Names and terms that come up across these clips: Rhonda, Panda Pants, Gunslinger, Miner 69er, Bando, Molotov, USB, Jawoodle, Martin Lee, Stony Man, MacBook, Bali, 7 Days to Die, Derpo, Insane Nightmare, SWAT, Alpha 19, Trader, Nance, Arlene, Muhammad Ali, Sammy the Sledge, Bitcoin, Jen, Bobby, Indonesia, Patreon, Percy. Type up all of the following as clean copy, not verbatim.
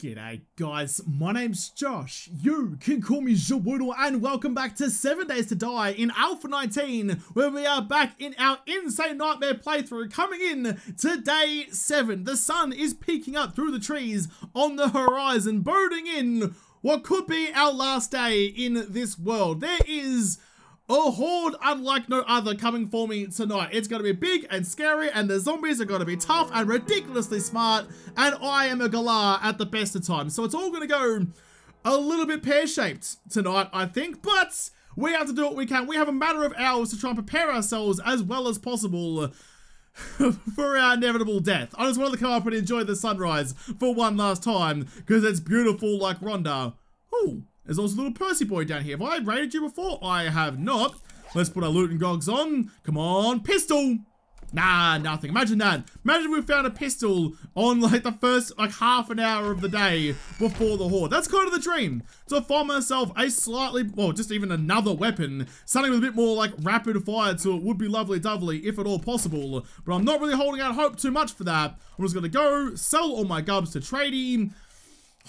G'day guys, my name's Josh, you can call me Jawoodle, and welcome back to 7 Days to Die in Alpha 19, where we are back in our insane nightmare playthrough, coming in to day 7. The sun is peeking up through the trees on the horizon, boding in what could be our last day in this world. There is a horde unlike no other coming for me tonight. It's gonna be big and scary, and the zombies are gonna be tough and ridiculously smart, and I am a galah at the best of times. So it's all gonna go a little bit pear-shaped tonight, I think, but we have to do what we can. We have a matter of hours to try and prepare ourselves as well as possible for our inevitable death. I just wanted to come up and enjoy the sunrise for one last time, because it's beautiful like Rhonda. Ooh. There's also a little Percy boy down here. Have I raided you before? I have not. Let's put our loot and gogs on. Come on, pistol. Nah, nothing. Imagine that. Imagine we found a pistol on like the first like half an hour of the day before the horde. That's kind of the dream. To find myself a slightly, well, just even another weapon. Something with a bit more like rapid fire to it would be lovely doubly if at all possible. But I'm not really holding out hope too much for that. I'm just gonna go sell all my gubs to tradie.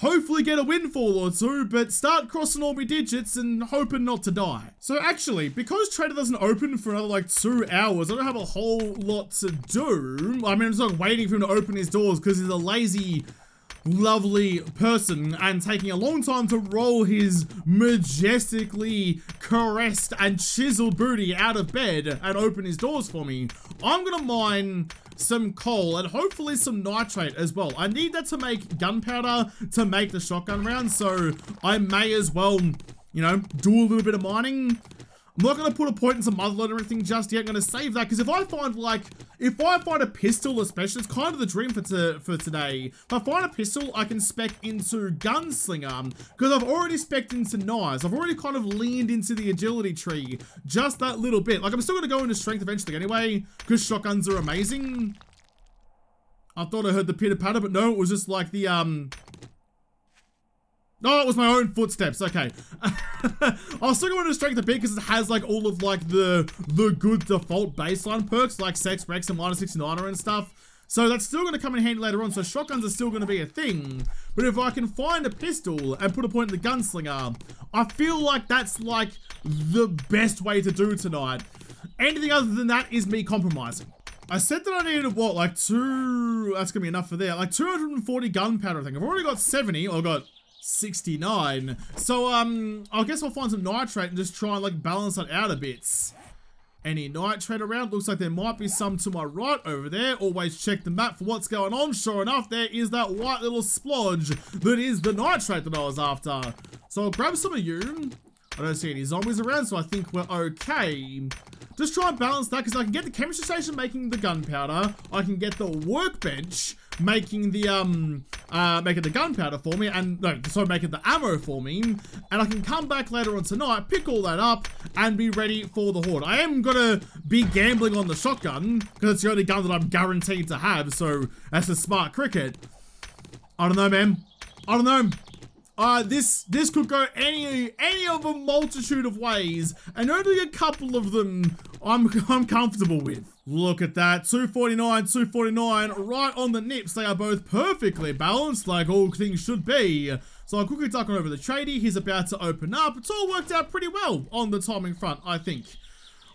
Hopefully get a windfall or two, but start crossing all my digits and hoping not to die. So actually, because Trader doesn't open for another like 2 hours, I don't have a whole lot to do. I mean, I'm just like waiting for him to open his doors because he's a lazy, lovely person and taking a long time to roll his majestically caressed and chiseled booty out of bed and open his doors for me. I'm gonna mine some coal and hopefully some nitrate as well. I need that to make gunpowder to make the shotgun round, so I may as well, you know, do a little bit of mining. I'm not going to put a point in some Motherlode or anything just yet. I'm going to save that because if I find a pistol especially, it's kind of the dream for today. If I find a pistol, I can spec into Gunslinger because I've already spec'd into knives. I've already kind of leaned into the agility tree just that little bit. Like, I'm still going to go into strength eventually anyway because shotguns are amazing. I thought I heard the pitter patter, but no, it was just like the, oh, it was my own footsteps. Okay. I'll still go into strength a bit because it has like all of like the good default baseline perks like Sex Rex and Miner 69er and stuff. So that's still going to come in handy later on. So shotguns are still going to be a thing. But if I can find a pistol and put a point in the gunslinger, I feel like that's like the best way to do tonight. Anything other than that is me compromising. I said that I needed, what, like two... That's going to be enough for there. Like 240 gunpowder, I think. I've already got 70. I've got 69. So, I guess I'll find some nitrate and just try and, like, balance that out a bit. Any nitrate around? Looks like there might be some to my right over there. Always check the map for what's going on. Sure enough, there is that white little splodge that is the nitrate that I was after. So, I'll grab some of you. I don't see any zombies around, so I think we're okay. Just try and balance that, because I can get the chemistry station making the gunpowder. I can get the workbench making the, making the gunpowder for me, and, no, sorry, making the ammo for me, and I can come back later on tonight, pick all that up, and be ready for the horde. I am gonna be gambling on the shotgun, because it's the only gun that I'm guaranteed to have, so that's a smart cricket. I don't know, man. I don't know. This could go any of a multitude of ways, and only a couple of them I'm comfortable with. Look at that, 249, 249, right on the nips. They are both perfectly balanced, like all things should be. So I'll quickly duck on over the tradie. He's about to open up. It's all worked out pretty well on the timing front, I think.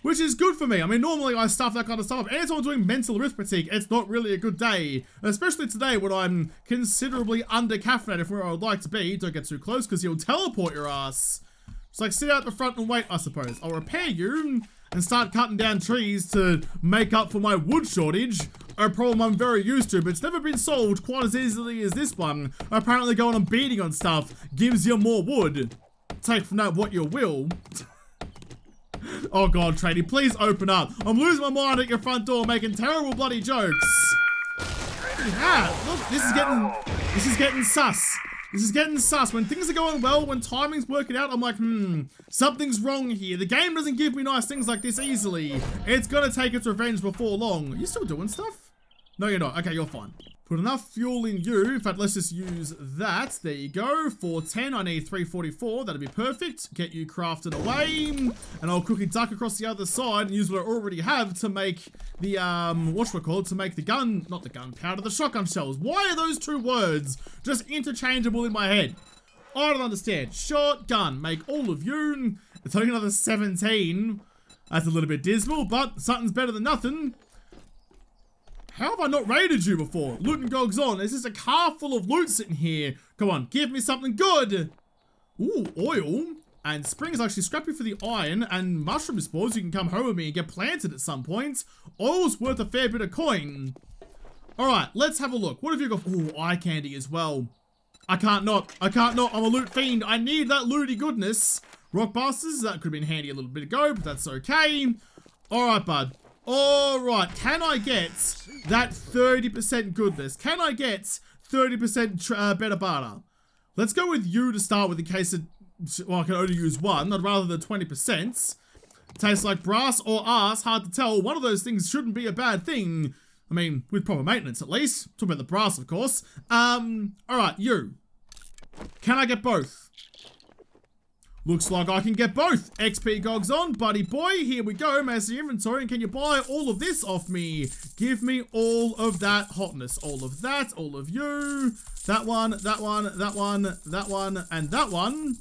Which is good for me. I mean, normally I stuff that kind of stuff. Anytime I'm doing mental arithmetic, it's not really a good day. Especially today when I'm considerably under-caffeinated from where I would like to be. Don't get too close because he'll teleport your ass. It's like sit out the front and wait, I suppose. I'll repair you and start cutting down trees to make up for my wood shortage. A problem I'm very used to, but it's never been solved quite as easily as this one. Apparently going on beating on stuff gives you more wood. Take from that what you will. Oh god, tradie, please open up. I'm losing my mind at your front door making terrible bloody jokes. Yeah, look, this is getting sus. This is getting sus. When things are going well, when timing's working out, I'm like, something's wrong here. The game doesn't give me nice things like this easily. It's gonna take its revenge before long. Are you still doing stuff? No, you're not. Okay, you're fine. Put enough fuel in you. In fact, let's just use that. There you go. 410. I need 344. That'll be perfect. Get you crafted away. And I'll quickly duck across the other side and use what I already have to make the, to make the gun, not the gunpowder, the shotgun shells. Why are those two words just interchangeable in my head? I don't understand. Shotgun. Make all of you. It's only another 17. That's a little bit dismal, but something's better than nothing. How have I not raided you before? Loot and gogs on. There's just a car full of loot sitting here. Come on, give me something good. Ooh, oil. And spring is actually scrappy for the iron. And mushroom spores, you can come home with me and get planted at some point. Oil's worth a fair bit of coin. Alright, let's have a look. What have you got? Ooh, eye candy as well. I can't not. I can't not. I'm a loot fiend. I need that looty goodness. Rock busters, that could have been handy a little bit ago, but that's okay. Alright, bud. Alright, can I get that 30% goodness? Can I get 30% better barter? Let's go with you to start with in case it... Well, I can only use one. I'd rather the 20%. Tastes like brass or ass, hard to tell. One of those things shouldn't be a bad thing. I mean, with proper maintenance at least. Talk about the brass, of course. Alright, you. Can I get both? Looks like I can get both. XP gogs on, buddy boy. Here we go. Master inventory. And can you buy all of this off me? Give me all of that hotness. All of that. All of you. That one. That one. That one. That one. And that one.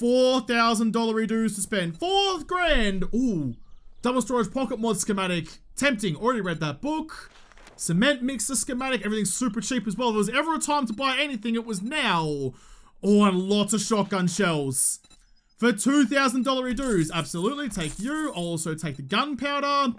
$4,000 dues to spend. $4,000. Ooh. Double storage pocket mod schematic. Tempting. Already read that book. Cement mixer schematic. Everything's super cheap as well. If there was ever a time to buy anything, it was now. Oh, and lots of shotgun shells. For $2,000 dues, absolutely. Take you. I'll also take the gunpowder.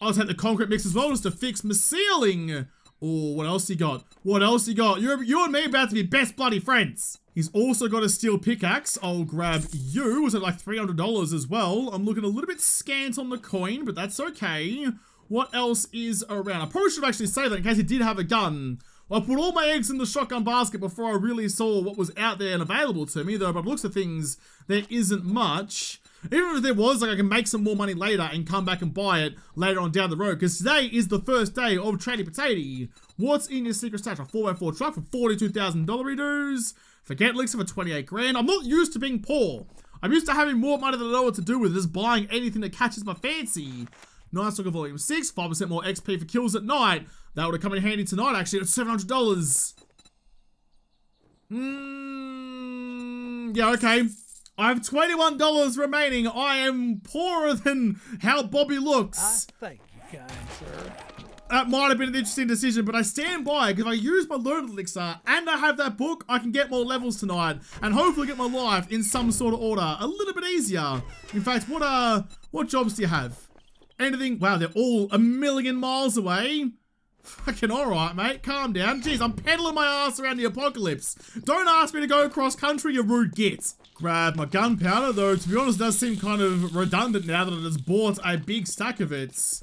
I'll take the concrete mix as well, just to fix my ceiling. Oh, what else he got? What else he got? You and me about to be best bloody friends. He's also got a steel pickaxe. I'll grab you. Was it like $300 as well? I'm looking a little bit scant on the coin, but that's okay. What else is around? I probably should have actually saved that in case he did have a gun. I put all my eggs in the shotgun basket before I really saw what was out there and available to me, though by the looks of things, there isn't much. Even if there was, like, I can make some more money later and come back and buy it later on down the road, because today is the first day of Trady Potato. What's in your secret stash? A 4x4 truck for $42,000 dues. Forget Elixir for $28,000. I'm not used to being poor. I'm used to having more money than I know what to do with, just buying anything that catches my fancy. Nice look at volume 6, 5% more XP for kills at night. That would have come in handy tonight, actually, at $700. Yeah, okay. I have $21 remaining. I am poorer than how Bobby looks. Thank you, kind sir. That might have been an interesting decision, but I stand by, because if I use my loaded elixir and I have that book, I can get more levels tonight and hopefully get my life in some sort of order. A little bit easier. In fact, what jobs do you have? Anything? Wow, they're all a million miles away. Fucking alright, mate. Calm down. Jeez, I'm pedaling my ass around the apocalypse. Don't ask me to go cross-country, you rude git. Grab my gunpowder, though, to be honest, it does seem kind of redundant now that I just bought a big stack of it. I was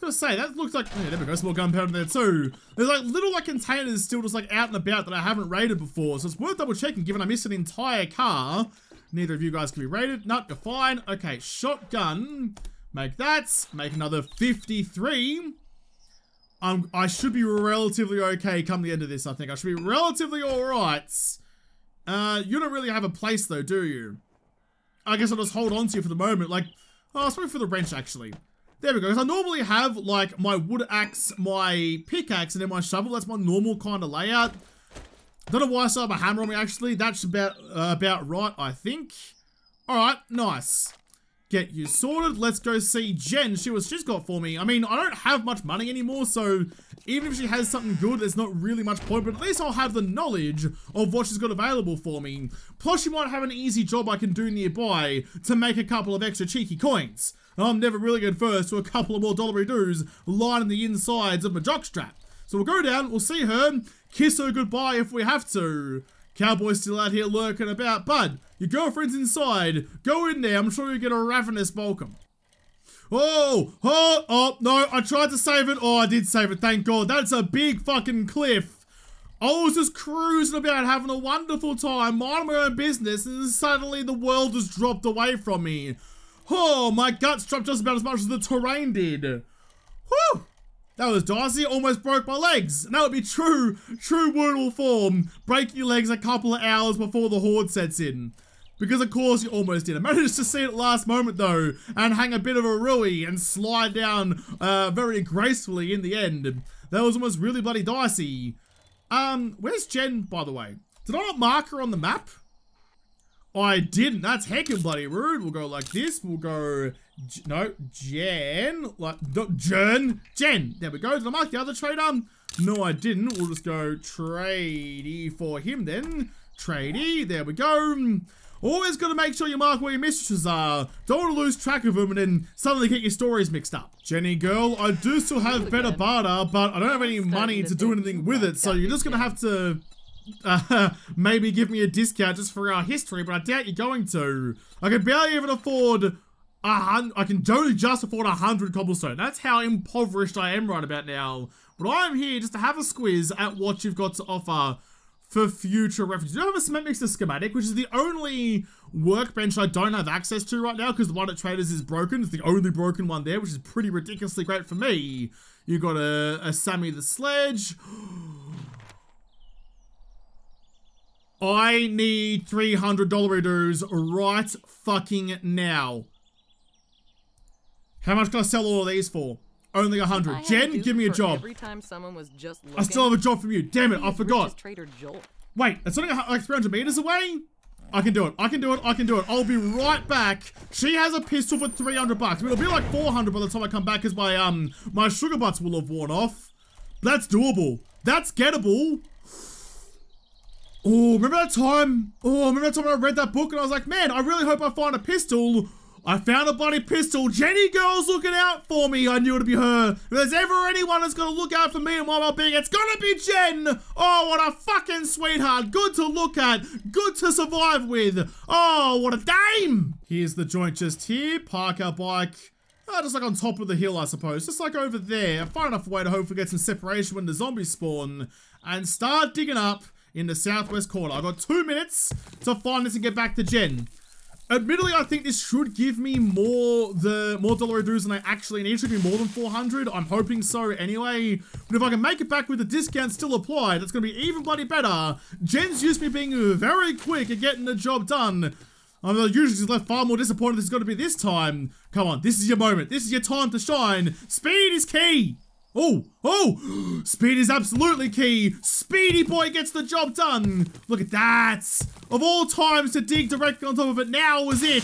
gonna say, that looks like... Yeah, there we go, some more gunpowder there too. There's like little like containers still just like out and about that I haven't raided before, so it's worth double checking given I missed an entire car. Neither of you guys can be raided. No, you're fine. Okay, shotgun. Make that. Make another 53. I should be relatively okay come the end of this, I think. I should be relatively alright. You don't really have a place, though, do you? I guess I'll just hold on to you for the moment. Like, oh, I was waiting for the wrench, actually. There we go. Because I normally have, like, my wood axe, my pickaxe, and then my shovel. That's my normal kind of layout. Don't know why I still have a hammer on me, actually. That's about right, I think. Alright, nice. Get you sorted. Let's go see Jen. See what she's got for me. I mean, I don't have much money anymore, so even if she has something good, there's not really much point, but at least I'll have the knowledge of what she's got available for me. Plus, she might have an easy job I can do nearby to make a couple of extra cheeky coins. And I'm never really adverse to a couple of more dollary dues lining the insides of my jockstrap. So we'll go down, we'll see her, kiss her goodbye if we have to. Cowboy's still out here lurking about, bud. Your girlfriend's inside. Go in there. I'm sure you get a ravenous welcome. Oh, no. I tried to save it. Oh, I did save it. Thank God. That's a big fucking cliff. I was just cruising about, having a wonderful time, minding my own business, and suddenly the world just dropped away from me. Oh, my guts dropped just about as much as the terrain did. Whew. That was Darcy. Almost broke my legs. And that would be true Woodle form. Break your legs a couple of hours before the horde sets in. Because of course you almost did. I managed to see it at last moment though, and hang a bit of a Rui and slide down very gracefully in the end. That was almost really bloody dicey. Where's Jen, by the way? Did I not mark her on the map? I didn't. That's heckin' bloody rude. We'll go like this. We'll go... No, Jen. Like, Jen. Jen. There we go. Did I mark the other trader? No, I didn't. We'll just go tradey for him then. Tradey. There we go. Always got to make sure you mark where your mistresses are. Don't want to lose track of them and then suddenly get your stories mixed up. Jenny girl, I do still have better barter, but I don't have any money to do anything with it, so you're just going to have to... maybe give me a discount just for our history, but I doubt you're going to. I can barely even afford 100. I can only just afford 100 cobblestone. That's how impoverished I am right about now. But I'm here just to have a squiz at what you've got to offer for future reference. You do have a cement mixer schematic, which is the only workbench I don't have access to right now because the one at Traders is broken. It's the only broken one there, which is pretty ridiculously great for me. You got a Sammy the Sledge. I need $300 right fucking now. How much can I sell all of these for? Only 100. Jen, give me a job. Every time someone was just looking, I still have a job from you. Damn it, I forgot. Trader Joel. Wait, it's only like 300 meters away? I can do it. I can do it. I can do it. I'll be right back. She has a pistol for 300 bucks. It'll be like 400 by the time I come back because my sugar butts will have worn off. That's doable. That's gettable. Oh, remember that time? Oh, remember that time when I read that book and I was like, man, I really hope I find a pistol. I found a bloody pistol. Jenny girl's looking out for me. I knew it'd be her. If there's ever anyone that's gonna look out for me and my well-being, it's gonna be Jen. Oh, what a fucking sweetheart. Good to look at. Good to survive with. Oh, what a dame. Here's the joint just here. Park our bike. Oh, just like on top of the hill, I suppose. Just like over there. Far enough away to hopefully get some separation when the zombies spawn. And start digging up in the southwest corner. I've got 2 minutes to find this and get back to Jen. Admittedly, I think this should give me more dollaridoos than I actually need. It should be more than 400. I'm hoping so anyway. But if I can make it back with the discount still applied, that's going to be even bloody better. Jen's used to me being very quick at getting the job done. I'm usually just left far more disappointed this is going to be this time. Come on, this is your moment. This is your time to shine. Speed is key. Oh, oh, speed is absolutely key. Speedy boy gets the job done. Look at that. Of all times to dig directly on top of it, now was it.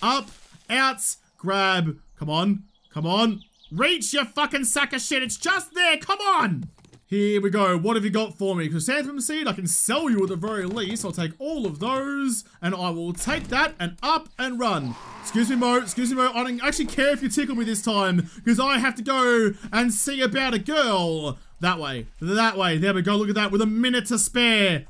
Up, out, grab. Come on, come on. Reach, you fucking sack of shit. It's just there, come on. Here we go. What have you got for me? Chrysanthemum seed, I can sell you at the very least. I'll take all of those and I will take that and up and run. Excuse me, Mo. Excuse me, Mo. I don't actually care if you tickle me this time because I have to go and see about a girl. That way. That way. There we go. Look at that. With a minute to spare.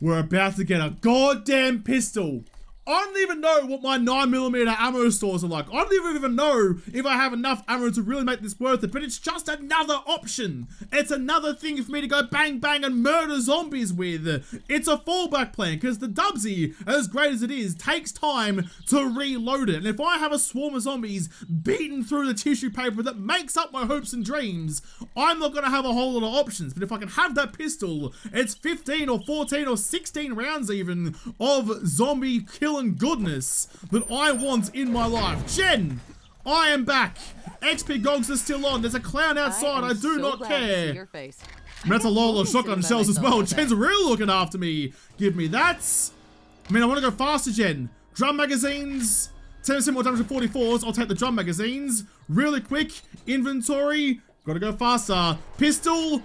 We're about to get a goddamn pistol. I don't even know what my 9mm ammo stores are like. I don't even know if I have enough ammo to really make this worth it, but it's just another option. It's another thing for me to go bang bang and murder zombies with. It's a fallback plan, because the Dubsy, as great as it is, takes time to reload it. And if I have a swarm of zombies beaten through the tissue paper that makes up my hopes and dreams, I'm not going to have a whole lot of options. But if I can have that pistol, it's 15 or 14 or 16 rounds even of zombie killing and goodness that I want in my life. Jen, I am back. XP gogs are still on. There's a clown outside. I do so not care. Your face. That's a lot of shotgun shells as well. Jen's really looking after me. Give me that. I mean, I want to go faster, Jen. Drum magazines. 10% more damage to 44s. I'll take the drum magazines. Really quick. Inventory. Gotta go faster. Pistol.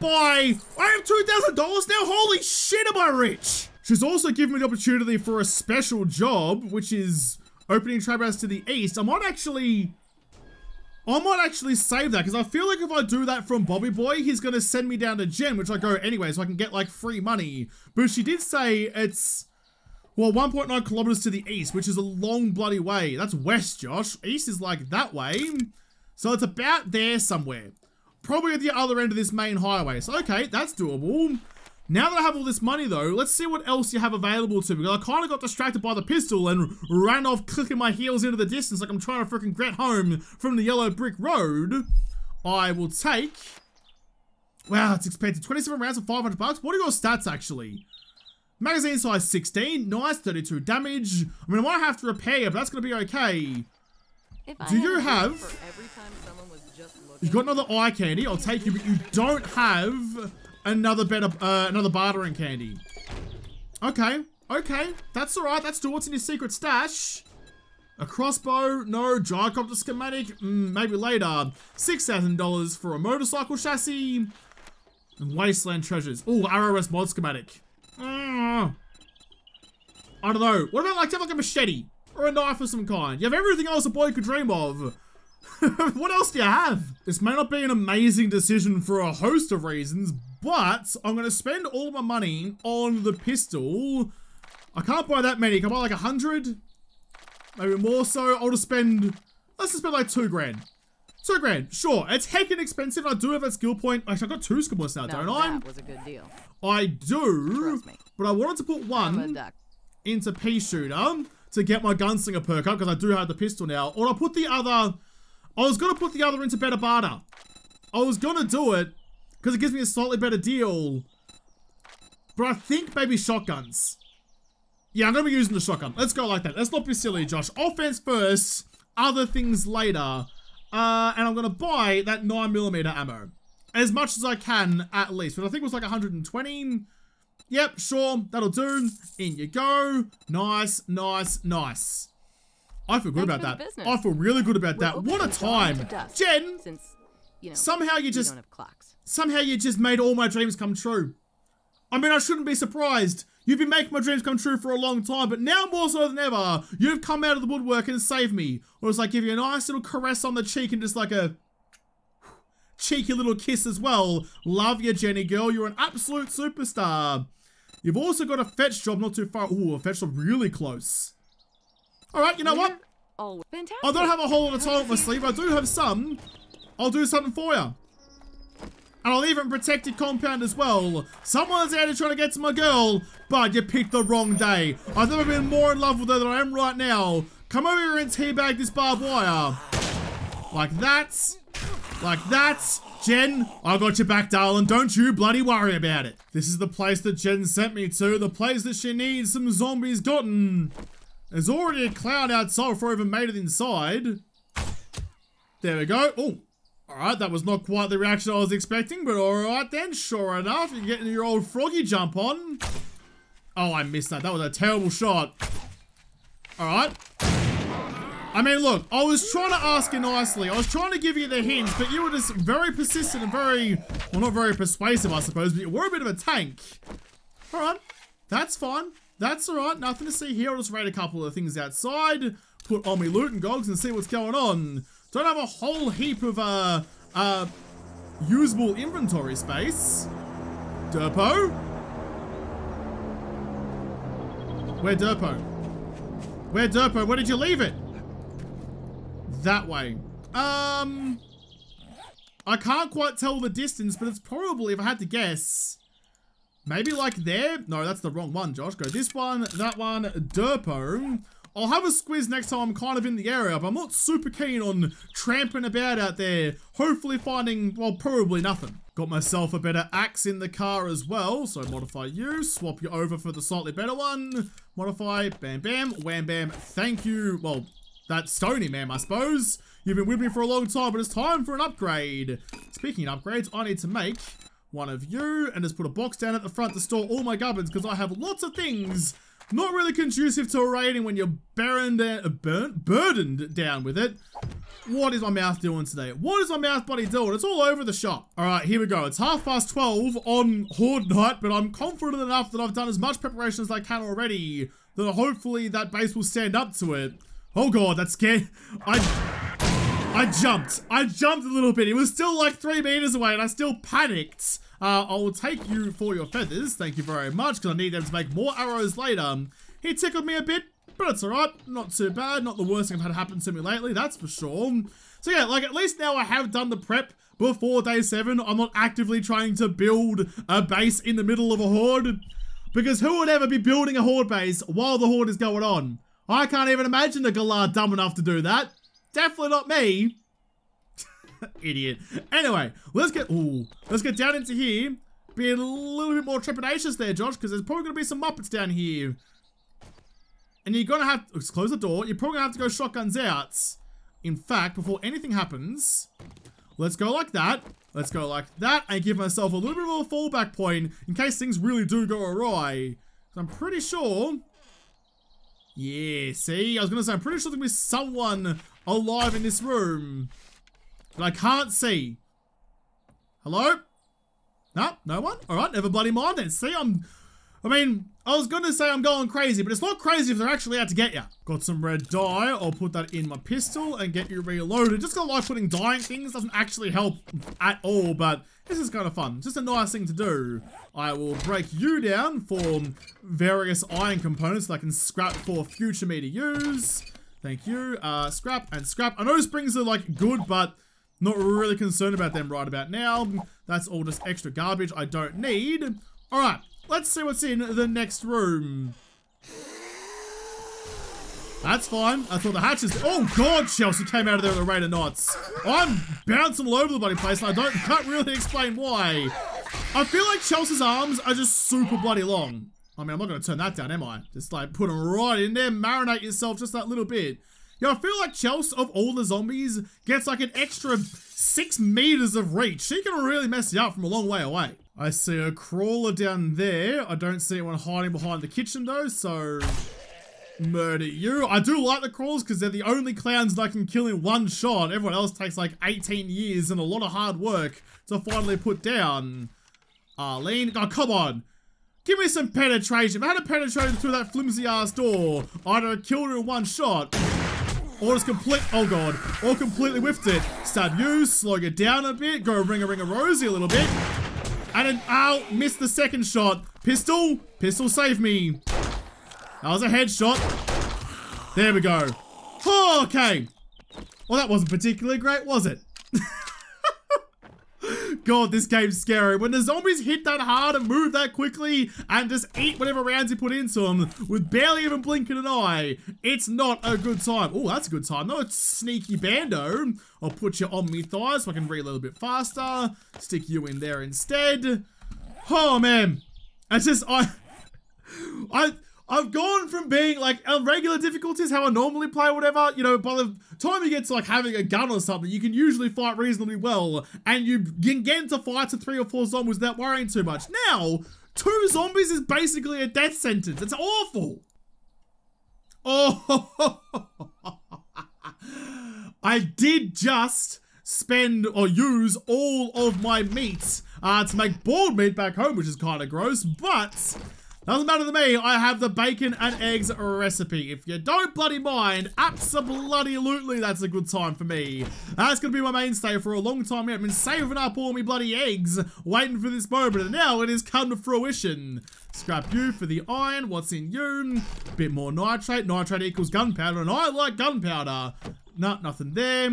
Buy. I have $2,000 now. Holy shit, am I rich? She's also given me the opportunity for a special job, which is opening trap house to the east. I might actually save that, because I feel like if I do that from Bobby Boy, he's going to send me down to Jen, which I go anyway, so I can get, like, free money. But she did say it's, well, 1.9 kilometers to the east, which is a long bloody way. That's west, Josh. East is, like, that way. So it's about there somewhere. Probably at the other end of this main highway. So, okay, that's doable. Now that I have all this money, though, let's see what else you have available to me. Because I kind of got distracted by the pistol and ran off clicking my heels into the distance like I'm trying to freaking get home from the yellow brick road. I will take... Wow, it's expensive. 27 rounds for 500 bucks. What are your stats, actually? Magazine size 16. Nice. 32 damage. I mean, I might have to repair you, but that's going to be okay. Do you have... You got another eye candy. I'll take you, but you don't have another better, another bartering candy. Okay. Okay. That's all right. That's what's in your secret stash. A crossbow. No. Gyrocopter schematic. Maybe later. $6,000 for a motorcycle chassis. And wasteland treasures. Oh, RRS mod schematic. I don't know. What about like, have like a machete or a knife of some kind? You have everything else a boy could dream of. What else do you have? This may not be an amazing decision for a host of reasons, but I'm going to spend all my money on the pistol. I can't buy that many. Can I buy like 100? Maybe more so. I'll just spend, let's just spend like 2 grand. 2 grand. Sure. It's heckin' expensive. I do have a skill point. Actually, I've got 2 skill points now, don't I? That was a good deal. I do, but I wanted to put one into pea shooter to get my gunslinger perk up because I do have the pistol now. Or I'll put the other... I was going to put the other into better barter. I was going to do it because it gives me a slightly better deal. But I think maybe shotguns. Yeah, I'm going to be using the shotgun. Let's go like that. Let's not be silly, Josh. Offense first, other things later. And I'm going to buy that 9mm ammo. As much as I can, at least. But I think it was like 120. Yep, sure. That'll do. In you go. Nice, nice, nice. I feel good about that. I feel really good about that. What a time. Jen, somehow you just made all my dreams come true. I mean, I shouldn't be surprised. You've been making my dreams come true for a long time, but now more so than ever, you've come out of the woodwork and saved me. Or it's like give you a nice little caress on the cheek and just like a cheeky little kiss as well. Love you, Jenny girl. You're an absolute superstar. You've also got a fetch job not too far. Ooh, a fetch job really close. Alright, you know what? Oh, fantastic. I don't have a whole lot of time on my sleeve. I do have some. I'll do something for you. And I'll even protect your compound as well. Someone's out here trying to get to my girl, but you picked the wrong day. I've never been more in love with her than I am right now. Come over here and teabag this barbed wire. Like that. Like that. Jen, I got your back, darling. Don't you bloody worry about it. This is the place that Jen sent me to. The place that she needs some zombies gotten. There's already a cloud outside before I even made it inside. There we go. Oh, alright, that was not quite the reaction I was expecting, but alright then, sure enough, you're getting your old froggy jump on. Oh, I missed that. That was a terrible shot. Alright. I mean, look, I was trying to ask you nicely. I was trying to give you the hints, but you were just very persistent and very, well, not very persuasive, I suppose, but you were a bit of a tank. Alright, that's fine. That's alright, nothing to see here. I'll just raid a couple of things outside, put on me loot and gogs and see what's going on. Don't have a whole heap of, usable inventory space. Derpo? Where Derpo? Where Derpo? Where did you leave it? That way. I can't quite tell the distance, but it's probably, if I had to guess... Maybe like there? No, that's the wrong one, Josh. Go this one, that one, Derpo. I'll have a squiz next time I'm kind of in the area, but I'm not super keen on tramping about out there. Hopefully finding, well, probably nothing. Got myself a better axe in the car as well. So modify you, swap you over for the slightly better one. Modify, bam, bam, wham, bam. Thank you. Well, that Stony Man, I suppose. You've been with me for a long time, but it's time for an upgrade. Speaking of upgrades, I need to make... one of you, and just put a box down at the front to store all my gubbins, because I have lots of things not really conducive to raiding when you're burdened down with it. What is my mouth doing today? What is my mouth buddy doing? It's all over the shop. Alright, here we go. It's 12:30 on Horde Night, but I'm confident enough that I've done as much preparation as I can already, that hopefully that base will stand up to it. Oh god, that scared... I jumped a little bit. It was still like 3 meters away and I still panicked. I will take you for your feathers. Thank you very much, because I need them to make more arrows later. He tickled me a bit, but it's alright. Not too bad. Not the worst thing I've had happen to me lately, that's for sure. So yeah, like at least now I have done the prep before day 7. I'm not actively trying to build a base in the middle of a horde, because who would ever be building a horde base while the horde is going on? I can't even imagine a galah dumb enough to do that. Definitely not me. Idiot. Anyway, let's get down into here. Be a little bit more trepidatious there, Josh, because there's probably going to be some Muppets down here. And you're going to have to close the door. You're probably going to have to go shotguns out. In fact, before anything happens, let's go like that. Let's go like that and give myself a little bit of a fallback point in case things really do go awry. So I'm pretty sure... Yeah, see? I was going to say, I'm pretty sure there's going to be someone alive in this room. But I can't see. Hello? No? No one? Alright, never bloody mind then. See, I was going to say I'm going crazy, but it's not crazy if they're actually out to get you. Got some red dye. I'll put that in my pistol and get you reloaded. Just gonna like putting dye in things. Doesn't actually help at all, but this is kind of fun. Just a nice thing to do. I will break you down for various iron components that I can scrap for future me to use. Thank you. Scrap and scrap. I know springs are like good, but not really concerned about them right about now. That's all just extra garbage I don't need. Alright. Let's see what's in the next room. That's fine. I thought the hatches... Oh, God, Chelsea came out of there with a raid of knots. I'm bouncing all over the bloody place, and I can't really explain why. I feel like Chelsea's arms are just super bloody long. I mean, I'm not going to turn that down, am I? Just, like, put them right in there, marinate yourself just that little bit. Yeah, I feel like Chelsea, of all the zombies, gets, like, an extra 6 meters of reach. She can really mess you up from a long way away. I see a crawler down there. I don't see anyone hiding behind the kitchen though, so murder you. I do like the crawlers because they're the only clowns that I can kill in one shot. Everyone else takes like 18 years and a lot of hard work to finally put down. Arlene, oh come on. Give me some penetration. If I had penetrated through that flimsy ass door, I'd have killed her in one shot. Or just complete, oh god, or completely whiffed it. Stab you, slow you down a bit, go ring a rosy a little bit. And ow, missed the second shot. Pistol, pistol, save me. That was a headshot. There we go. Oh, okay. Well, that wasn't particularly great, was it? God, this game's scary. When the zombies hit that hard and move that quickly and just eat whatever rounds you put into them with barely even blinking an eye, it's not a good time. Oh, that's a good time. No, it's sneaky Bando. I'll put you on me thighs so I can read a little bit faster. Stick you in there instead. Oh, man. It's just, I've gone from being, like, regular difficulties, how I normally play, whatever, you know, by the time you get to, like, having a gun or something, you can usually fight reasonably well, and you can get into fights of 3 or 4 zombies without worrying too much. Now, 2 zombies is basically a death sentence. It's awful. Oh, I did just spend or use all of my meat to make boiled meat back home, which is kind of gross, but... Doesn't matter to me, I have the bacon and eggs recipe. If you don't bloody mind, abso-bloody-lutely that's a good time for me. That's gonna be my mainstay for a long time. I've been saving up all my bloody eggs, waiting for this moment, and now it has come to fruition. Scrap you for the iron, what's in you? Bit more nitrate, nitrate equals gunpowder, and I like gunpowder. No, nothing there.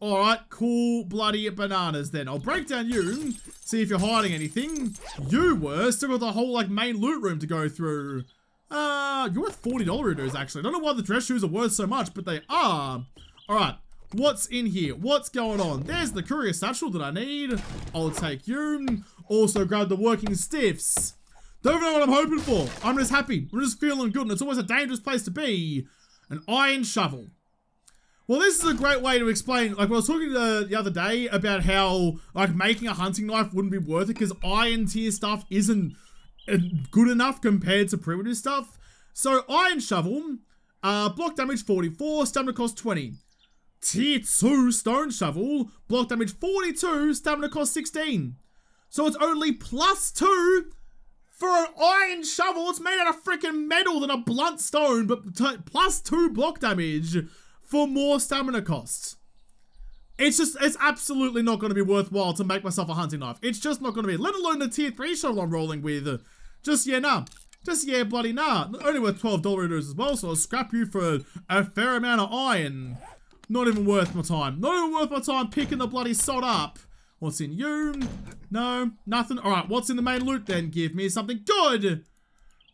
Alright, cool bloody bananas then. I'll break down you, see if you're hiding anything. You were, still got the whole like main loot room to go through. You're worth $40 readers actually. I don't know why the dress shoes are worth so much, but they are. Alright, what's in here? What's going on? There's the courier satchel that I need. I'll take you. Also grab the working stiffs. Don't know what I'm hoping for. I'm just happy. I'm just feeling good and it's always a dangerous place to be. An iron shovel. Well, this is a great way to explain, like, I was talking the other day about how, like, making a hunting knife wouldn't be worth it because iron tier stuff isn't good enough compared to primitive stuff. So, iron shovel, block damage 44, stamina cost 20. Tier 2 stone shovel, block damage 42, stamina cost 16. So, it's only +2 for an iron shovel. It's made out of freaking metal than a blunt stone, but +2 block damage. For more stamina costs. It's just, it's absolutely not going to be worthwhile to make myself a hunting knife. It's just not going to be, let alone the tier 3 shovel I'm rolling with. Just, yeah, nah. Just, yeah, bloody nah. Only worth $12 as well, so I'll scrap you for a fair amount of iron. Not even worth my time. Not even worth my time picking the bloody sod up. What's in you? No, nothing. Alright, what's in the main loot then? Give me something good.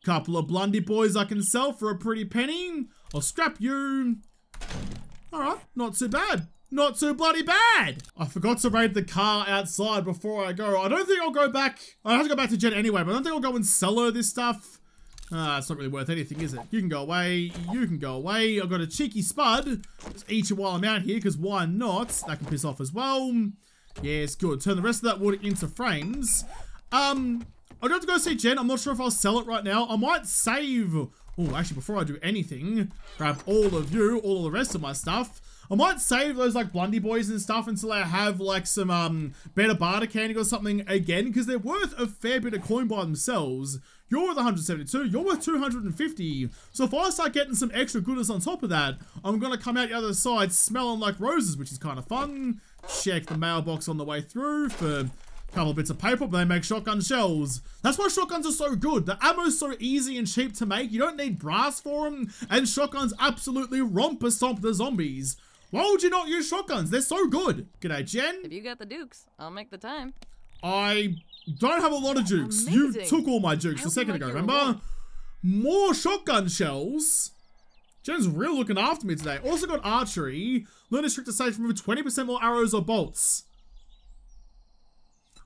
Couple of blundy boys I can sell for a pretty penny. I'll scrap you. Alright, not too bad. not so bloody bad. I forgot to raid the car outside before I go. I don't think I'll go back. I have to go back to Jen anyway, but I don't think I'll go and sell her this stuff. It's not really worth anything, is it? You can go away. You can go away. I've got a cheeky spud. Just eat you while I'm out here, because why not? That can piss off as well. Yes, good. Turn the rest of that wood into frames. I'd have to go see Jen. I'm not sure if I'll sell it right now. I might save... Oh, actually, before I do anything, grab all of you, all the rest of my stuff. I might save those, like, Blundy Boys and stuff until I have, like, some, better barter candy or something again, because they're worth a fair bit of coin by themselves. You're worth 172, you're worth 250. So if I start getting some extra goodness on top of that, I'm gonna come out the other side smelling like roses, which is kind of fun. Check the mailbox on the way through for... couple of bits of paper, but they make shotgun shells. That's why shotguns are so good. The ammo's so easy and cheap to make. You don't need brass for them. And shotguns absolutely romper-stomp the zombies. Why would you not use shotguns? They're so good. G'day, Jen. If you got the dukes, I'll make the time. I don't have a lot of dukes. Amazing. You took all my dukes a second ago, remember? More shotgun shells. Jen's real looking after me today. Also got archery. Learn a trick to save from 20% more arrows or bolts.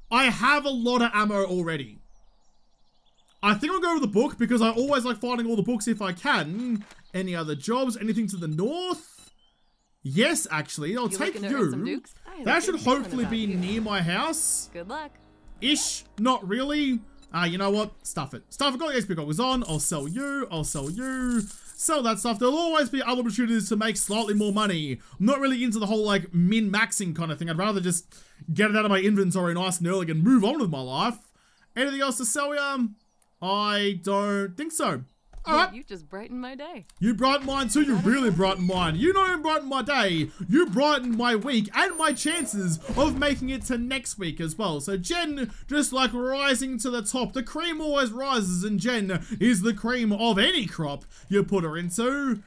I have a lot of ammo already. I think I'll go with the book because I always like finding all the books if I can. Any other jobs? Anything to the north? Yes, actually. I'll take you. That should hopefully be near my house. Good luck. Ish. Not really. You know what? Stuff it. Stuff it. Got the XP goggles on. I'll sell you. I'll sell you. Sell that stuff. There'll always be other opportunities to make slightly more money. I'm not really into the whole, like, min-maxing kind of thing. I'd rather just get it out of my inventory nice and early and move on with my life. Anything else to sell you? I don't think so. Alright. You just brightened my day. You brightened mine too. You really brightened mine. You not only brightened my day, you brightened my week and my chances of making it to next week as well. So Jen just like rising to the top. The cream always rises and Jen is the cream of any crop you put her into.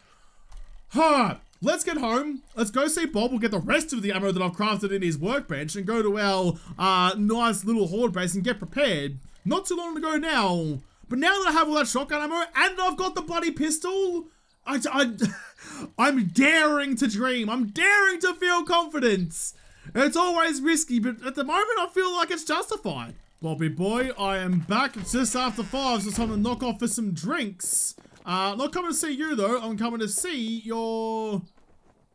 Huh. Let's get home. Let's go see Bob. We'll get the rest of the ammo that I've crafted in his workbench and go to our nice little horde base and get prepared. Not too long to go now. But now that I have all that shotgun ammo and I've got the bloody pistol, I'm daring to dream. I'm daring to feel confident. It's always risky, but at the moment I feel like it's justified. Bobby boy, I am back. It's just after 5, so it's time to knock off for some drinks. Not coming to see you though. I'm coming to see your...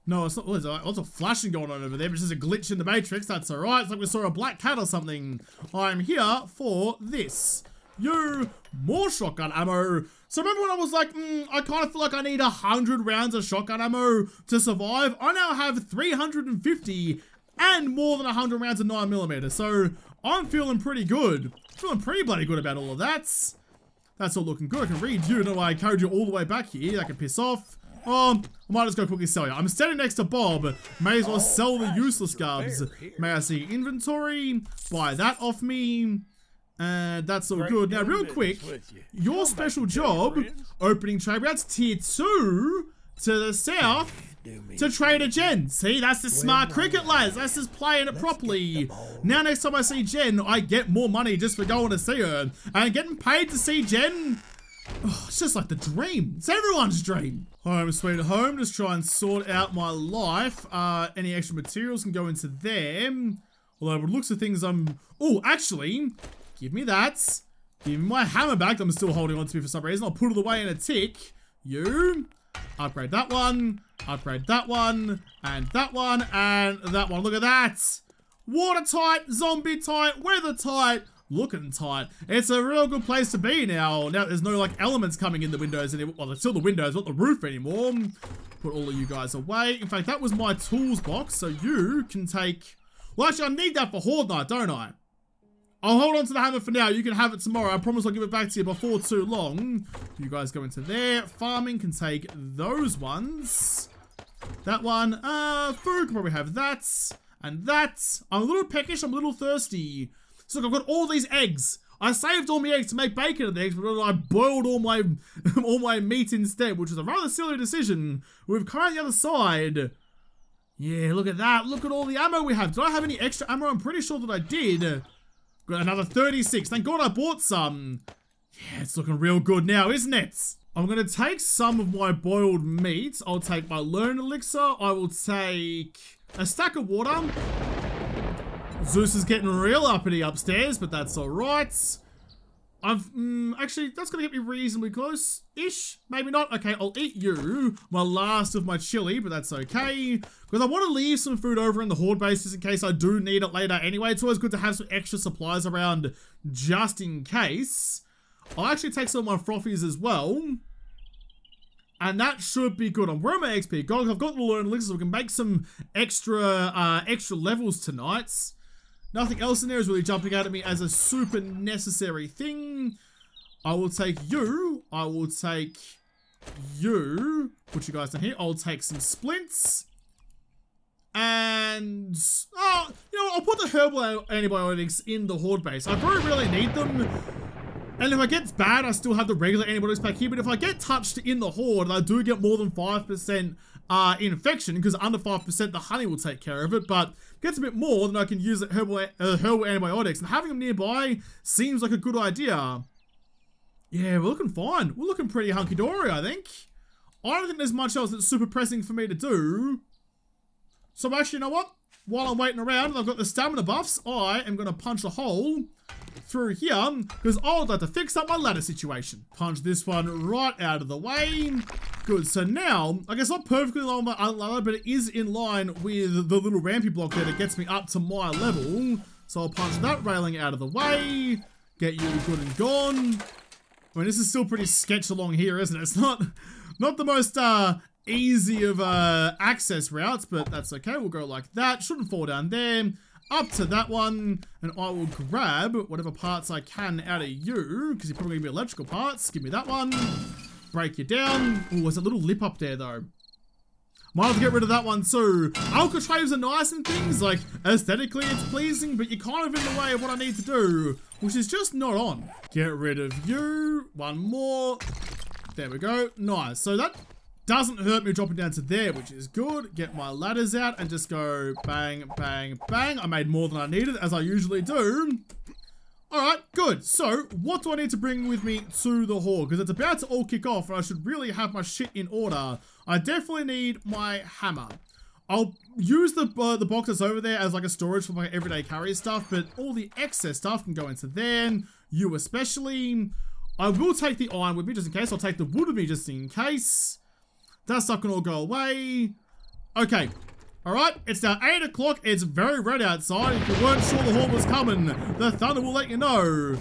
No, it's not. Oh, there's lots of flashing going on over there, but it's just a glitch in the matrix. That's all right. It's like we saw a black cat or something. I'm here for this. You more shotgun ammo. So remember when I was like, I kind of feel like I need 100 rounds of shotgun ammo to survive. I now have 350 and more than 100 rounds of 9mm. So I'm feeling pretty good. Feeling pretty bloody good about all of that. That's all looking good. I can read you. No, I carried you all the way back here. That can piss off. I might just go quickly sell you. I'm standing next to Bob. May as well sell the useless gubs. May I see inventory? Buy that off me. And that's all good. Now, real quick, your special job, opening trade routes, tier 2 to the south to Trader Jen. See, that's the smart cricket, lads. That's just playing it properly. Now, next time I see Jen, I get more money just for going to see her. And getting paid to see Jen, oh, it's just like the dream. It's everyone's dream. Home sweet home. Just try and sort out my life. Any extra materials can go into them. Although, by the looks of things, I'm... Oh, actually... Give me that. Give me my hammer back that I'm still holding on to for some reason. I'll put it away in a tick. You. Upgrade that one. Upgrade that one. And that one. And that one. Look at that. Watertight. Zombie tight. Weather tight. Looking tight. It's a real good place to be now. Now there's no like elements coming in the windows anymore. Well, it's still the windows, not the roof anymore. Put all of you guys away. In fact, that was my tools box. So you can take... Well, actually, I need that for Horde Night, don't I? I'll hold on to the hammer for now. You can have it tomorrow. I promise I'll give it back to you before too long. You guys go into there. Farming can take those ones. That one. Food can probably have that. And that. I'm a little peckish. I'm a little thirsty. So look, I've got all these eggs. I saved all my eggs to make bacon and eggs, but I boiled all my meat instead, which is a rather silly decision. We've come out the other side. Yeah, look at that. Look at all the ammo we have. Did I have any extra ammo? I'm pretty sure that I did. Got another 36. Thank God I bought some. Yeah, it's looking real good now, isn't it? I'm going to take some of my boiled meat. I'll take my learn elixir. I will take A stack of water. Zeus is getting real uppity upstairs, but that's alright. I've... actually, that's going to get me reasonably close-ish. Maybe not. Okay, I'll eat you. My last of my chili, but that's okay. Because I want to leave some food over in the horde base just in case I do need it later anyway. It's always good to have some extra supplies around just in case. I'll actually take some of my frothies as well. And that should be good. I'm wearing my XP goggles. I've got the learn elixirs, so we can make some extra levels tonight. Nothing else in there is really jumping out at me as a super necessary thing. I will take you. I will take you. Put you guys down here. I'll take some splints. And... oh, you know what? I'll put the herbal antibiotics in the horde base. I don't really need them. And if I get bad, I still have the regular antibiotics back here. But if I get touched in the horde, I do get more than 5% infection. Because under 5%, the honey will take care of it. But if it gets a bit more, then I can use herbal antibiotics. And having them nearby seems like a good idea. Yeah, we're looking fine. We're looking pretty hunky-dory, I think. I don't think there's much else that's super pressing for me to do. So actually, you know what? While I'm waiting around and I've got the stamina buffs, I am going to punch a hole through here, because I would like to fix up my ladder situation. Punch this one right out of the way. Good, so now, I guess not perfectly along my other ladder, but it is in line with the little rampy block there that gets me up to my level. So I'll punch that railing out of the way. Get you good and gone. I mean, this is still pretty sketch along here, isn't it? It's not the most easy of access routes, but that's okay. We'll go like that. Shouldn't fall down there. Up to that one, and I will grab whatever parts I can out of you, because you're probably going to be electrical parts. Give me that one. Break you down. Ooh, there's a little lip up there, though. Might have to get rid of that one, too. Alcatraz are nice and things. Like, aesthetically, it's pleasing, but you're kind of in the way of what I need to do, which is just not on. Get rid of you. One more. There we go. Nice. So that... doesn't hurt me dropping down to there, which is good. Get my ladders out and just go bang, bang, bang. I made more than I needed, as I usually do. Alright, good. So, what do I need to bring with me to the horde? Because it's about to all kick off and I should really have my shit in order. I definitely need my hammer. I'll use the box that's over there as like a storage for my everyday carry stuff, but all the excess stuff can go into there. You especially. I will take the iron with me just in case. I'll take the wood with me just in case. That stuff can all go away. Okay. Alright, it's now 8 o'clock. It's very red outside. If you weren't sure the horde was coming, the thunder will let you know.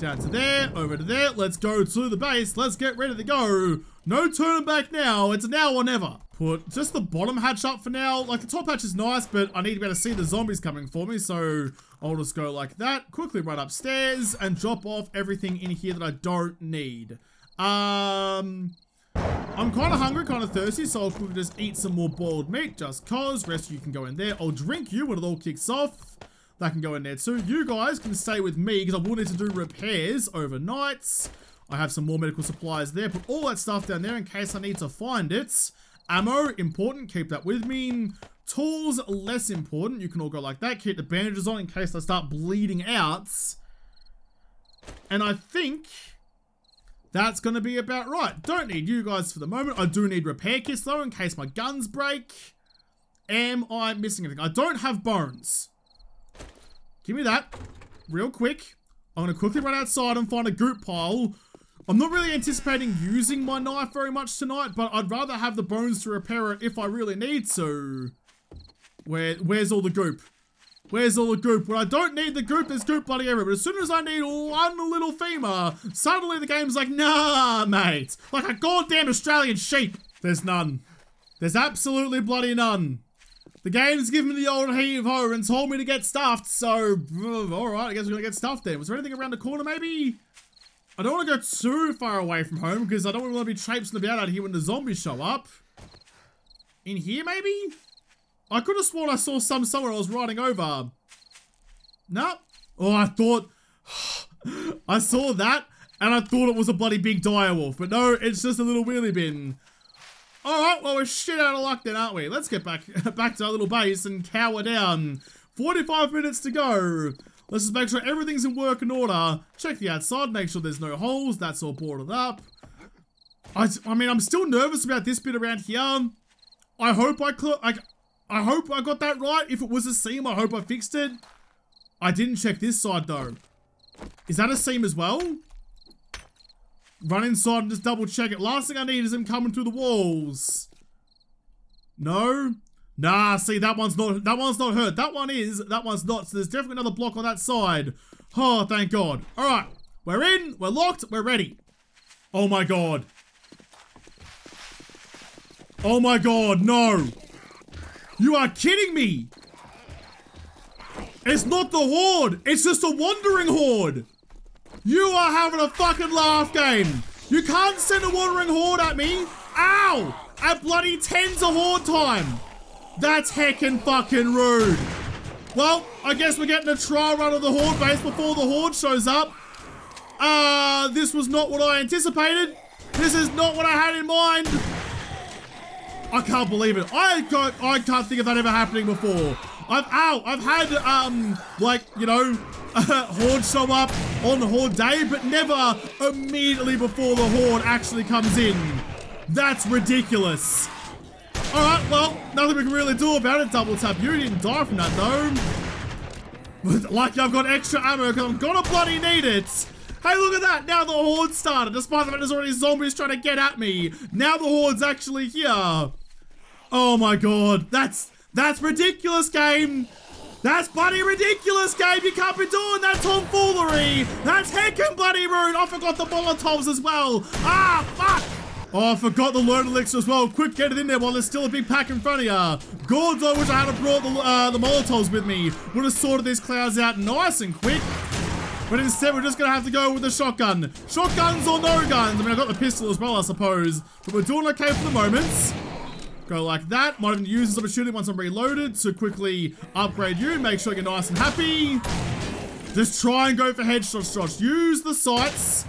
Down to there, over to there. Let's go to the base. Let's get ready to go. No turn back now. It's now or never. Put just the bottom hatch up for now. Like, the top hatch is nice, but I need to be able to see the zombies coming for me. So, I'll just go like that. Quickly run upstairs and drop off everything in here that I don't need. I'm kind of hungry, kind of thirsty, so I'll quickly just eat some more boiled meat, just cause. Rest of you can go in there. I'll drink you when it all kicks off. That can go in there too. You guys can stay with me, because I will need to do repairs overnight. I have some more medical supplies there. Put all that stuff down there in case I need to find it. Ammo, important. Keep that with me. Tools, less important. You can all go like that. Keep the bandages on in case I start bleeding out. And I think... that's going to be about right. Don't need you guys for the moment. I do need repair kits, though, in case my guns break. Am I missing anything? I don't have bones. Give me that. Real quick. I'm going to quickly run outside and find a goop pile. I'm not really anticipating using my knife very much tonight, but I'd rather have the bones to repair it if I really need to. Where's all the goop? Where's all the goop? When I don't need the goop, there's goop bloody everywhere. But as soon as I need one little femur, suddenly the game's like, nah, mate. Like a goddamn Australian sheep. There's none. There's absolutely bloody none. The game's given me the old heave-ho and told me to get stuffed, so... alright, I guess we're gonna get stuffed then. Was there anything around the corner, maybe? I don't want to go too far away from home, because I don't really want to be traipsing about out here when the zombies show up. In here, maybe? I could have sworn I saw some somewhere I was riding over. No. Oh, I thought... I saw that, and I thought it was a bloody big direwolf. But no, it's just a little wheelie bin. Alright, well, we're shit out of luck then, aren't we? Let's get back to our little base and cower down. 45 minutes to go. Let's just make sure everything's in working order. Check the outside, make sure there's no holes. That's all boarded up. I mean, I'm still nervous about this bit around here. I hope I... I hope I got that right. If it was a seam, I hope I fixed it. I didn't check this side though. Is that a seam as well? Run inside and just double check it. Last thing I need is him coming through the walls. No? Nah, see, that one's not hurt. That one's not. So there's definitely another block on that side. Oh, thank God. Alright. We're in. We're locked. We're ready. Oh my God. Oh my God, no. You are kidding me. It's not the horde. It's just a wandering horde. You are having a fucking laugh game. You can't send a wandering horde at me. Ow. At bloody 10's a horde time. That's heckin' fucking rude. Well, I guess we're getting a trial run of the horde base before the horde shows up. This was not what I anticipated. This is not what I had in mind. I can't believe it. I can't think of that ever happening before. I've had, like, you know, horde show up on horde day, but never immediately before the horde actually comes in. That's ridiculous. All right, well, nothing we can really do about it, double tap. You didn't die from that, though. Lucky I've got extra ammo, because I'm gonna bloody need it. Hey, look at that. Now the horde started. Despite the fact there's already zombies trying to get at me. Now the horde's actually here. Oh, my God. That's ridiculous, game. That's bloody ridiculous, game. You can't be doing that tomfoolery. That's heckin' bloody rude. I forgot the Molotovs as well. Ah, fuck. Oh, I forgot the Learn Elixir as well. Quick, get it in there while there's still a big pack in front of you. Gods, I wish I had brought the Molotovs with me. Would have sorted these clouds out nice and quick. But instead, we're just going to have to go with the shotgun. Shotguns or no guns? I mean, I've got the pistol as well, I suppose. But we're doing okay for the moment. Go like that. Might even use this opportunity once I'm reloaded to quickly upgrade you. Make sure you're nice and happy. Just try and go for headshots, shots. Use the sights.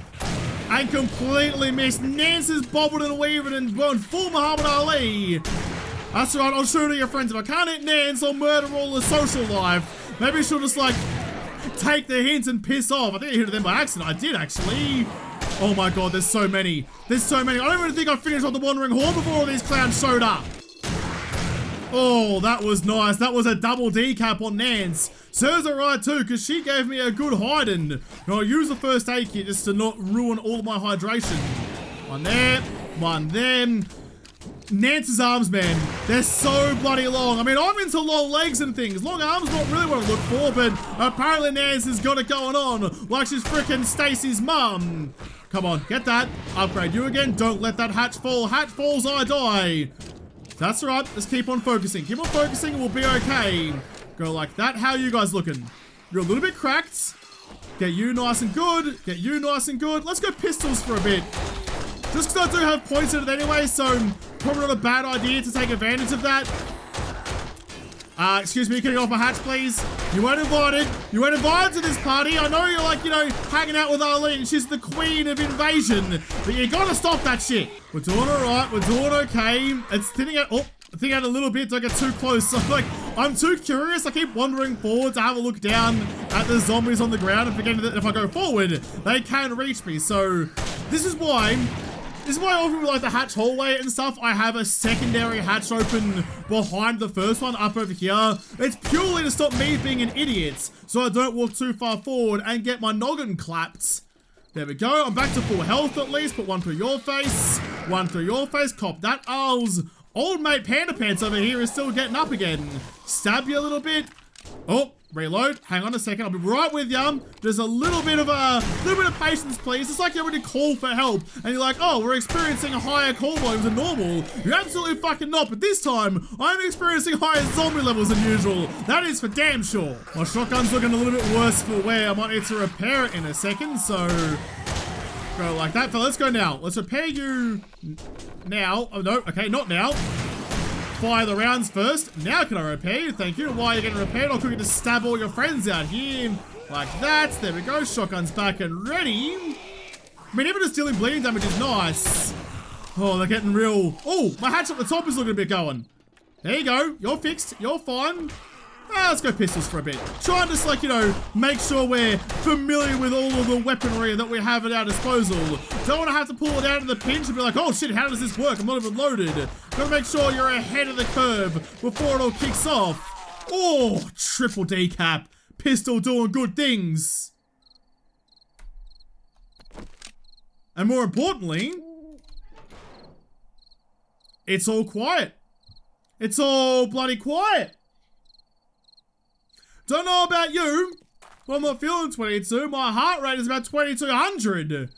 And completely miss. Nance is bobbled and weaving and going full Muhammad Ali. That's right, I'll shoot at your friends. If I can't hit Nance, I'll murder all the social life. Maybe she'll just, like, take the hint and piss off. I think I hit them by accident. I did, actually. Oh, my God. There's so many. There's so many. I don't even think I finished on the Wandering Horde before all these clowns showed up. Oh, that was nice. That was a double decap on Nance. Serves her right, too, because she gave me a good hiding. And I'll use the first aid kit just to not ruin all my hydration. One there. One there. Nance's arms, man, they're so bloody long. I mean, I'm into long legs and things. Long arms, not really what I look for, but apparently Nance has got it going on like she's freaking Stacy's mum. Come on, get that. Upgrade you again. Don't let that hatch fall. Hatch falls, I die. That's right. Let's keep on focusing. Keep on focusing, we'll be okay. Go like that. How are you guys looking? You're a little bit cracked. Get you nice and good. Get you nice and good. Let's go pistols for a bit. Just because I do have points in it anyway, so probably not a bad idea to take advantage of that. Excuse me, can you get off my hatch, please? You weren't invited. You weren't invited to this party. I know you're, like, you know, hanging out with Arlene. She's the queen of invasion. But you gotta stop that shit. We're doing all right. We're doing okay. It's thinning out. Oh, thinning out a little bit. Don't get too close. So, like, I'm too curious. I keep wandering forward to have a look down at the zombies on the ground and forgetting that if I go forward, they can reach me. So this is why. This is why often with, like, the hatch hallway and stuff, I have a secondary hatch open behind the first one up over here. It's purely to stop me being an idiot, so I don't walk too far forward and get my noggin clapped. There we go. I'm back to full health at least. Put one through your face. One through your face. Cop that. Owls. Old mate Panda Pants over here is still getting up again. Stab you a little bit. Oh. Reload. Hang on a second. I'll be right with you. There's a little bit of patience, please. It's like you're ready to call for help, and you're like, oh, we're experiencing higher call volumes than normal. You're absolutely fucking not, but this time, I'm experiencing higher zombie levels than usual. That is for damn sure. My shotgun's looking a little bit worse for wear. I might need to repair it in a second, so go like that. So let's go now. Let's repair you now. Oh, no. Okay, not now. Fire the rounds first. Now can I repair you? Thank you. While you're getting repaired, I'll quickly just stab all your friends out here. Like that. There we go. Shotgun's back and ready. I mean, even just dealing bleeding damage is nice. Oh, they're getting real. Oh, my hatch up the top is looking a bit going. There you go. You're fixed. You're fine. Let's go pistols for a bit. Try and just, like, you know, make sure we're familiar with all of the weaponry that we have at our disposal. Don't want to have to pull it out of the pinch and be like, oh shit, how does this work? I'm not even loaded. Gotta make sure you're ahead of the curve before it all kicks off. Oh, triple decap. Pistol doing good things. And more importantly, it's all quiet. It's all bloody quiet. Don't know about you, but I'm not feeling 22. My heart rate is about 2200.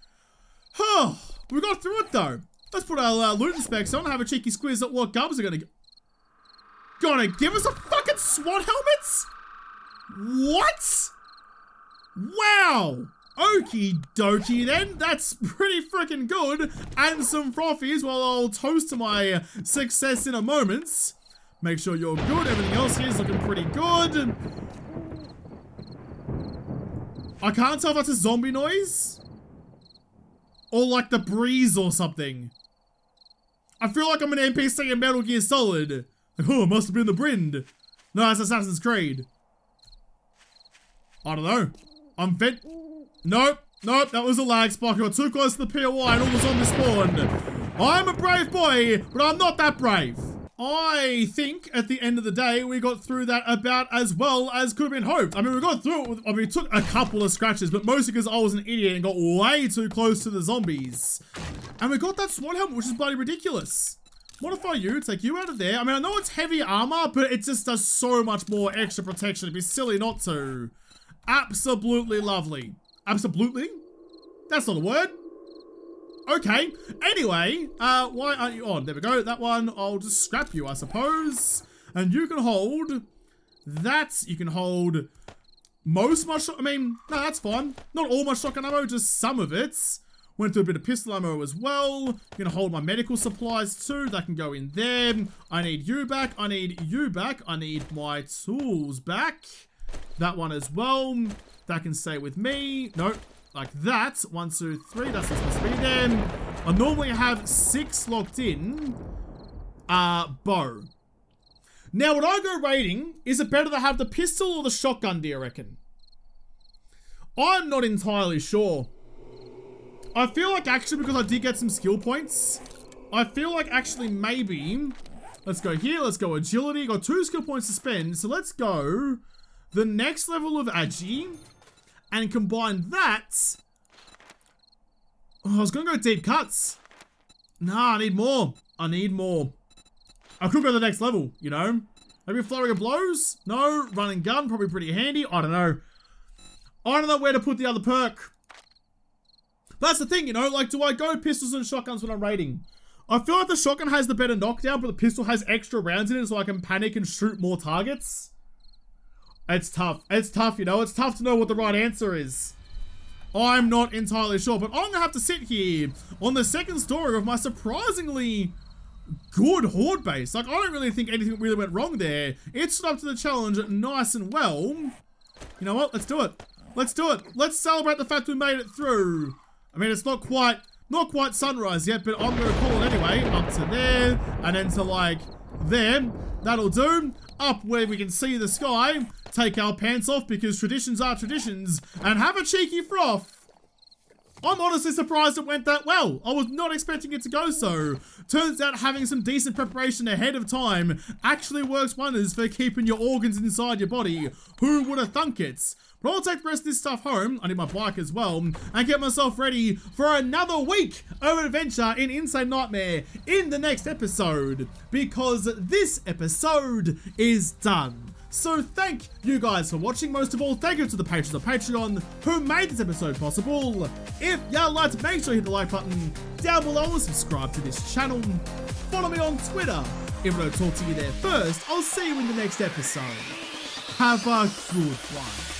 Huh. We got through it though. Let's put our looting specs on and have a cheeky squiz at what gums are gonna give us a fucking SWAT helmets? What? Wow. Okie dokie then, that's pretty freaking good. And some frothies while I'll toast to my success in a moment. Make sure you're good, everything else here is looking pretty good. I can't tell if that's a zombie noise. Or like the breeze or something. I feel like I'm an NPC in Metal Gear Solid. Like, oh, it must have been the Brind. No, that's Assassin's Creed. I don't know. I'm vent. Nope, nope, that was a lag spike. I got too close to the POI and almost on the spawn. I'm a brave boy, but I'm not that brave. I think at the end of the day, we got through that about as well as could have been hoped. I mean, we got through it with, I mean, it took a couple of scratches, but mostly because I was an idiot and got way too close to the zombies. And we got that SWAT helmet, which is bloody ridiculous. Modify you, take you out of there. I mean, I know it's heavy armor, but it just does so much more extra protection. It'd be silly not to. Absolutely lovely. Absolutely? That's not a word. Okay. Anyway, why aren't you on? There we go. That one, I'll just scrap you, I suppose. And you can hold that. You can hold most much. I mean, no, that's fine. Not all my shotgun ammo, just some of it. Went through a bit of pistol ammo as well. You can hold my medical supplies too. That can go in there. I need you back. I need you back. I need my tools back. That one as well. That can stay with me. Nope. Like that. 1, 2, 3. That's not supposed to be there. I normally have 6 locked in. Bow. Now, would I go raiding? Is it better to have the pistol or the shotgun, do you reckon? I'm not entirely sure. I feel like actually, because I did get some skill points, I feel like actually maybe... Let's go here. Let's go agility. Got 2 skill points to spend. So let's go... the next level of Agi, and combine that. Oh, I was gonna go deep cuts. Nah, I need more. I need more. I could go to the next level, you know. Maybe flurry of blows? No, run and gun, probably pretty handy. I don't know. I don't know where to put the other perk. But that's the thing, you know, like, do I go pistols and shotguns when I'm raiding? I feel like the shotgun has the better knockdown, but the pistol has extra rounds in it, so I can panic and shoot more targets. It's tough. It's tough, you know. It's tough to know what the right answer is. I'm not entirely sure, but I'm going to have to sit here on the second story of my surprisingly good horde base. Like, I don't really think anything really went wrong there. It stood up to the challenge nice and well. You know what? Let's do it. Let's do it. Let's celebrate the fact we made it through. I mean, it's not quite sunrise yet, but I'm going to call it anyway. Up to there, and then to, like, there. That'll do. Up where we can see the sky, take our pants off because traditions are traditions, and have a cheeky froth. I'm honestly surprised it went that well. I was not expecting it to go so. Turns out having some decent preparation ahead of time actually works wonders for keeping your organs inside your body. Who would have thunk it? But I'll take the rest of this stuff home, I need my bike as well, and get myself ready for another week of adventure in Insane Nightmare in the next episode, because this episode is done. So thank you guys for watching. Most of all, thank you to the patrons of Patreon who made this episode possible. If y'all liked, make sure you hit the like button down below and subscribe to this channel. Follow me on Twitter if I don't talk to you there first. I'll see you in the next episode. Have a good one.